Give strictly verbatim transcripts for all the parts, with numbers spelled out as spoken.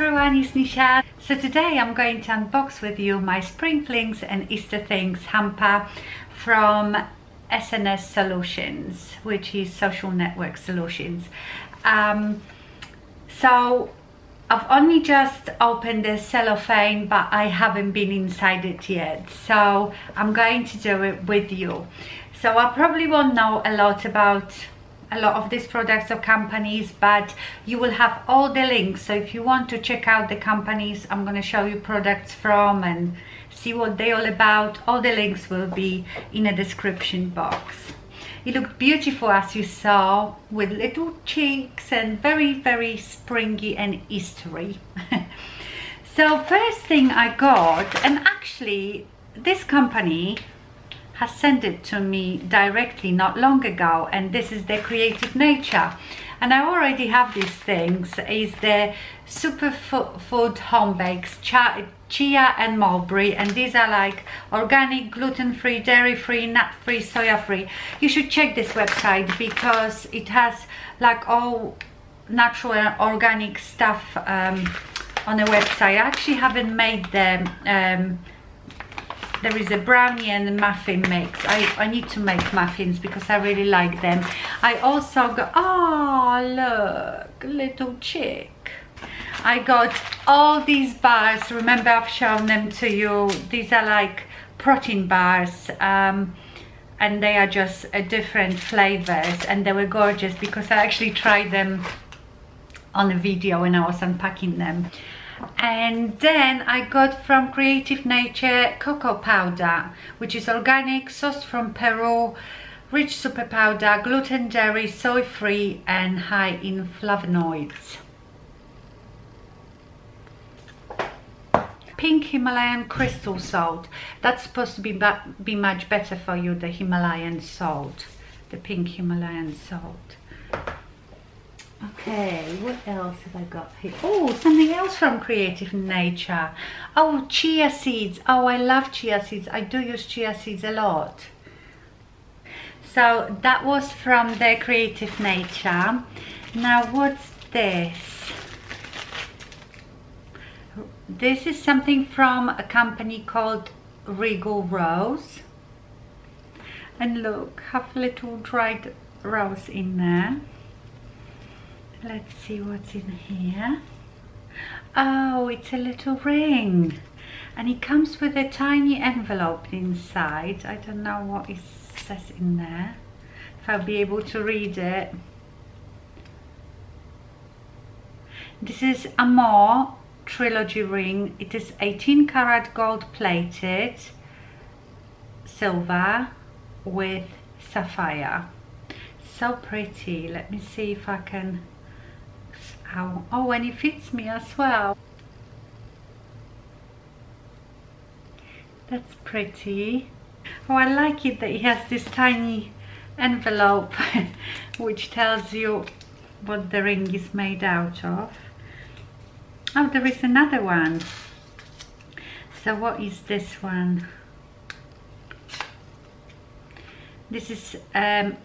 everyone, it's Nisha. So today I'm going to unbox with you my Spring Flings and Easter Things hamper from S N S Solutions, which is Social Network Solutions. Um, so I've only just opened the cellophane, but I haven't been inside it yet, so I'm going to do it with you. So I probably won't know a lot about a lot of these products or companies, but you will have all the links, so if you want to check out the companies I'm going to show you products from and see what they're all about, all the links will be in a description box. It looked beautiful, as you saw, with little cheeks and very very springy and Eastery. So first thing I got, and actually this company has sent it to me directly not long ago, and this is the Creative Nature, and I already have these things, is the Superfood Home Bakes Chia and Mulberry, and these are like organic, gluten-free, dairy-free, nut-free, soya-free. You should check this website because it has like all natural and organic stuff um, on the website. I actually haven't made them. Um, there is a brownie and a muffin mix. I, I need to make muffins because I really like them. I also got, oh look, little chick. I got all these bars. Remember, I've shown them to you. These are like protein bars, um, and they are just uh, different flavors, and they were gorgeous because I actually tried them on a video when I was unpacking them. And then I got from Creative Nature cocoa powder, which is organic, sourced from Peru, rich super powder, gluten, dairy, soy free, and high in flavonoids. Pink Himalayan crystal salt. That's supposed to be be much better for you, the Himalayan salt, the pink Himalayan salt. Okay, what else have I got here? Oh, something else from Creative Nature. Oh, chia seeds. Oh, I love chia seeds. I do use chia seeds a lot. So that was from the Creative Nature. Now what's this? This is something from a company called Regal Rose, and look, have a little dried rose in there. Let's see what's in here. Oh, it's a little ring, and it comes with a tiny envelope inside. I don't know what it says in there, if I'll be able to read it. This is Amore trilogy ring. It is eighteen karat gold plated silver with sapphire. So pretty. Let me see if I can. Ow. Oh, and it fits me as well. That's pretty. Oh, I like it that it has this tiny envelope which tells you what the ring is made out of. Oh, there is another one. So what is this one? This is um,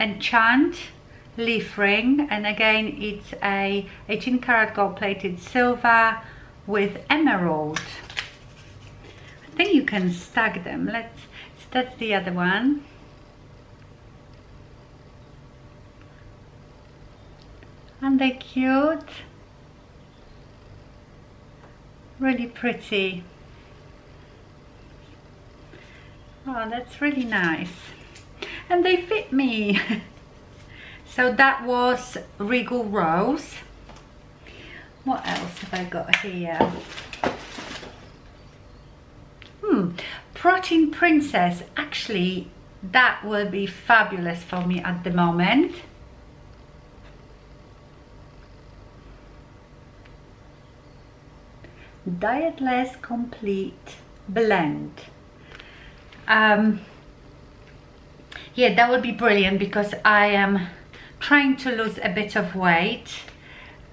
Enchanted leaf ring, and again it's a eighteen karat gold plated silver with emerald. I think you can stack them. Let's. So that's the other one. Aren't they cute? Really pretty. Oh, that's really nice, and they fit me. So that was Regal Rose. What else have I got here? Hmm Protein Princess. Actually, that will be fabulous for me at the moment. Dietless complete blend. Um, yeah, that would be brilliant because I am trying to lose a bit of weight,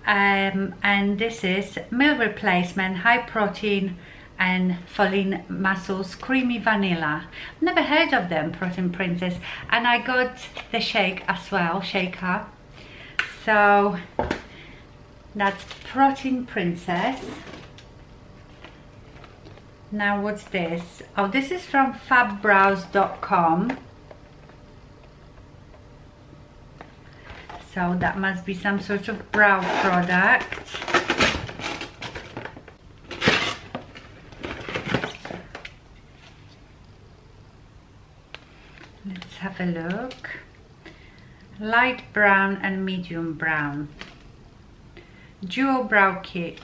um, and this is meal replacement, high protein and filling mussels, creamy vanilla. Never heard of them, Protein Princess, and I got the shake as well, shaker. So That's Protein Princess. Now what's this? Oh, this is from fab brows dot com. So that must be some sort of brow product. Let's have a look. Light brown and medium brown. Dual brow kit.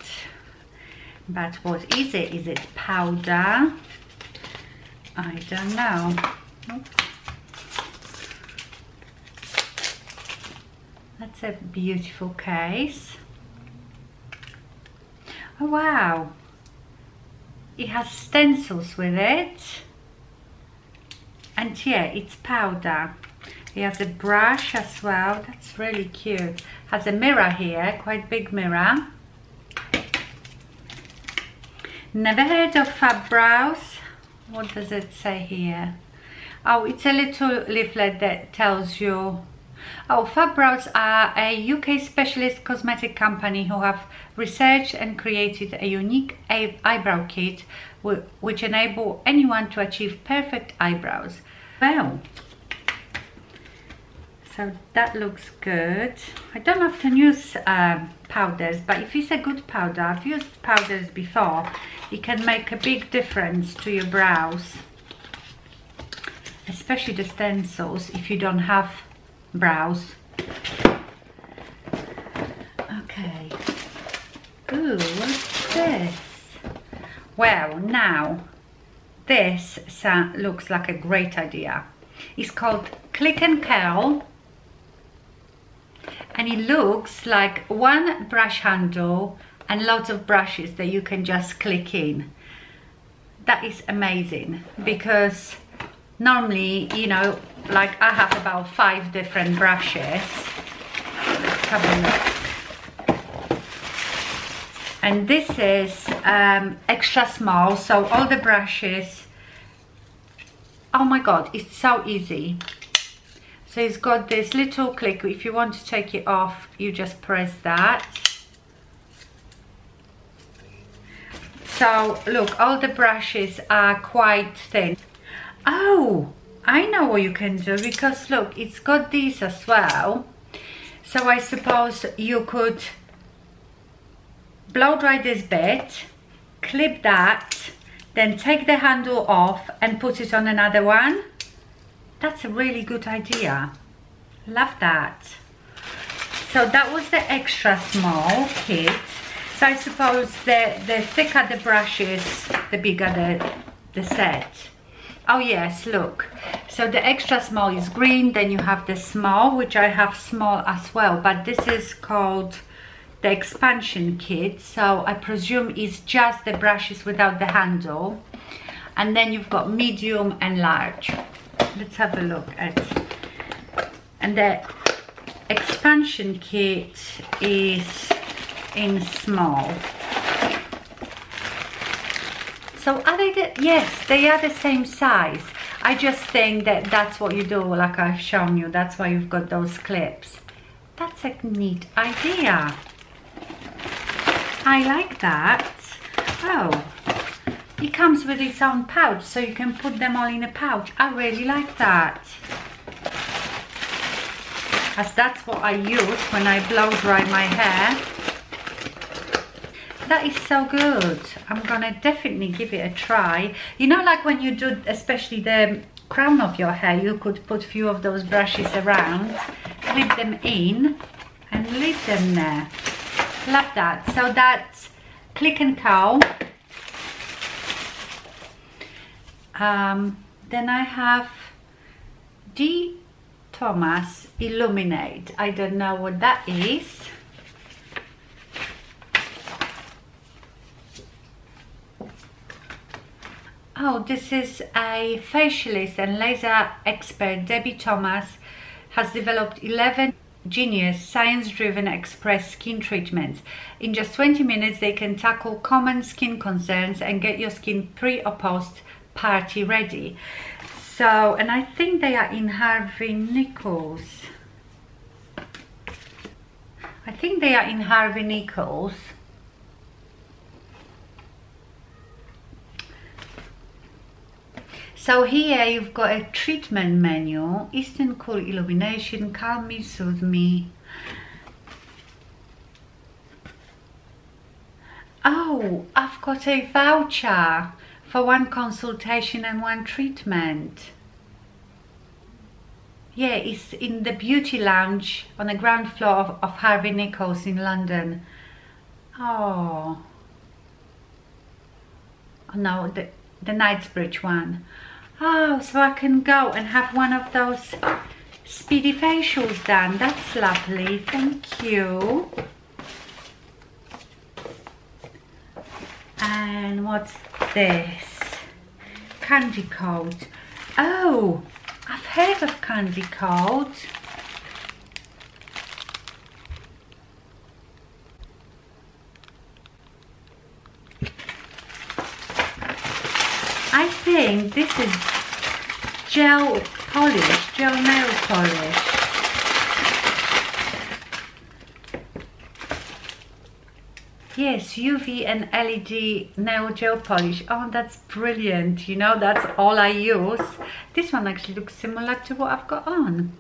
But what is it? Is it powder? I don't know. Oops. That's a beautiful case. Oh wow, it has stencils with it, and yeah, it's powder. It has a brush as well. That's really cute. Has a mirror here, quite big mirror. Never heard of Fab Brows. What does it say here? Oh, it's a little leaflet that tells you. Oh, Fab Brows are a U K specialist cosmetic company who have researched and created a unique eyebrow kit which enable anyone to achieve perfect eyebrows. Wow. So that looks good. I don't often use uh, powders, but if it's a good powder, I've used powders before, it can make a big difference to your brows. Especially the stencils if you don't have brows. Okay. Ooh, what's this? Well, now this sound, looks like a great idea. It's called Click and Curl, and it looks like one brush handle and lots of brushes that you can just click in. That is amazing, because normally, you know, like I have about five different brushes. Let's have a look. And this is um, extra small, so all the brushes. Oh my god, it's so easy. So it's got this little click. If you want to take it off, you just press that. So look, all the brushes are quite thin. Oh, I know what you can do, because look, it's got these as well. So I suppose you could blow dry this bit, clip that, then take the handle off and put it on another one. That's a really good idea. Love that. So that was the extra small kit. So I suppose the, the thicker the brushes, the bigger the, the set. Oh yes, look, so the extra small is green, then you have the small, which I have small as well, but this is called the expansion kit, so I presume it's just the brushes without the handle. And then you've got medium and large. Let's have a look at, and the expansion kit is in small. So are they the, yes, they are the same size. I just think that that's what you do, like I've shown you. That's why you've got those clips. That's a neat idea. I like that. Oh, it comes with its own pouch, so you can put them all in a pouch. I really like that, as that's what I use when I blow dry my hair. That is so good. I'm gonna definitely give it a try. You know, like when you do especially the crown of your hair, you could put few of those brushes around, clip them in and leave them there. Love that. So that's Click and Curl. Um, then I have D Thomas Illuminate. I don't know what that is. Oh, this is a facialist and laser expert. Debbie Thomas has developed eleven genius science-driven express skin treatments. In just twenty minutes, they can tackle common skin concerns and get your skin pre or post party ready. So, and I think they are in Harvey Nichols. I think they are in Harvey Nichols. So here you've got a treatment menu, Eastern Cool Illumination, Calm Me, Soothe Me. Oh, I've got a voucher for one consultation and one treatment. Yeah, it's in the Beauty Lounge on the ground floor of, of Harvey Nichols in London. Oh, no, the, the Knightsbridge one. Oh, so I can go and have one of those speedy facials done. That's lovely, thank you. And what's this? Candy Coat. Oh, I've heard of Candy Coat. I think this is gel polish, gel nail polish. Yes, U V and L E D nail gel polish. Oh, that's brilliant. You know, that's all I use. This one actually looks similar to what I've got on.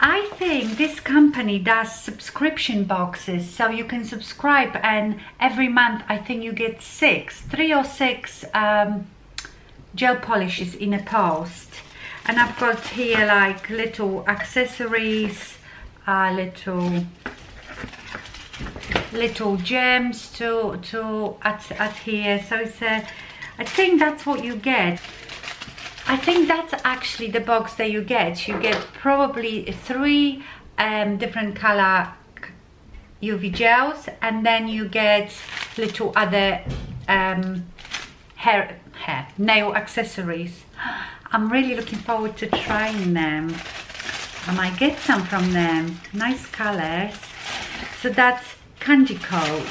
I think this company does subscription boxes, so you can subscribe and every month I think you get six, three or six um, gel polishes in a post. And I've got here like little accessories, uh, little... little gems to to at, at here. So it's a, I think that's what you get. I think that's actually the box that you get. You get probably three um, different color U V gels, and then you get little other um, hair, hair nail accessories. I'm really looking forward to trying them. I might get some from them. Nice colors. So that's Candy Coat.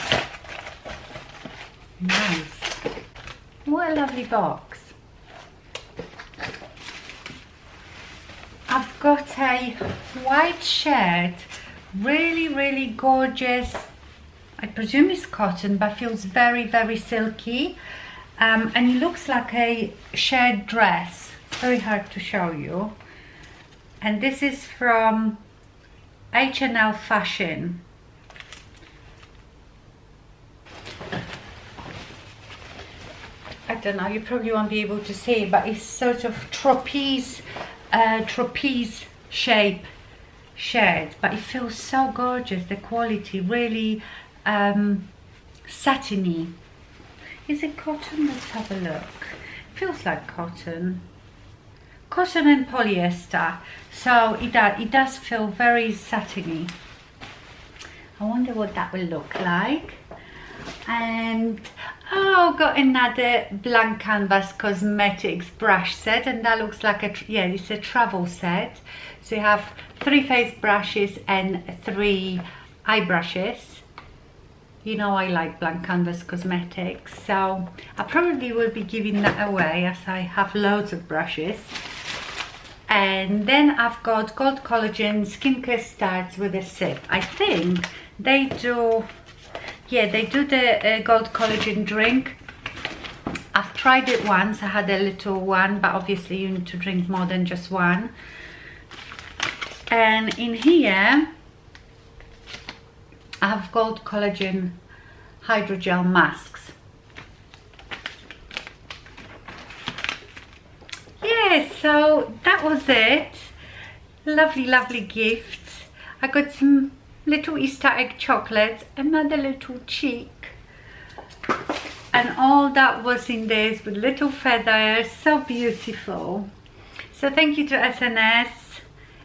Nice. What a lovely box. I've got a white shirt. Really, really gorgeous. I presume it's cotton, but feels very, very silky. Um, and it looks like a shared dress. Very hard to show you. And this is from H and L Fashion. I don't know, you probably won't be able to see, but it's sort of trapeze, uh, trapeze shape shirt, but it feels so gorgeous, the quality, really um, satiny. Is it cotton? Let's have a look. Feels like cotton. Cotton and polyester, so it, do, it does feel very satiny. I wonder what that will look like. And oh, got another Blank Canvas Cosmetics brush set, and that looks like a, yeah, it's a travel set. So you have three face brushes and three eye brushes. You know, I like Blank Canvas Cosmetics, so I probably will be giving that away as I have loads of brushes. And then I've got Gold Collagen Skincare Starts with a Sip. I think they do. Yeah, they do the uh, Gold Collagen drink. I've tried it once, I had a little one, but obviously you need to drink more than just one. And in here, I have Gold Collagen Hydrogel Masks. Yeah, so that was it. Lovely, lovely gifts. I got some little Easter egg chocolates, another little cheek, and all that was in this with little feathers. So beautiful. So thank you to S N S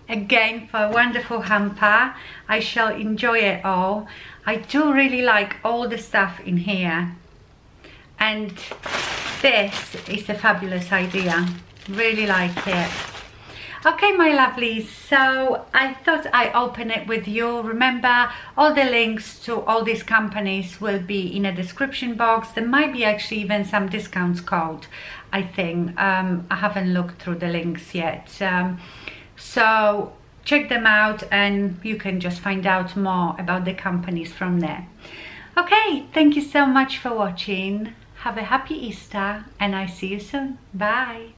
again for a wonderful hamper. I shall enjoy it all. I do really like all the stuff in here, and this is a fabulous idea. Really like it. Okay, my lovelies, so I thought I'd open it with you. Remember, all the links to all these companies will be in a description box. There might be actually even some discounts code, I think. Um, I haven't looked through the links yet. Um, so check them out and you can just find out more about the companies from there. Okay, thank you so much for watching. Have a happy Easter and I see you soon. Bye.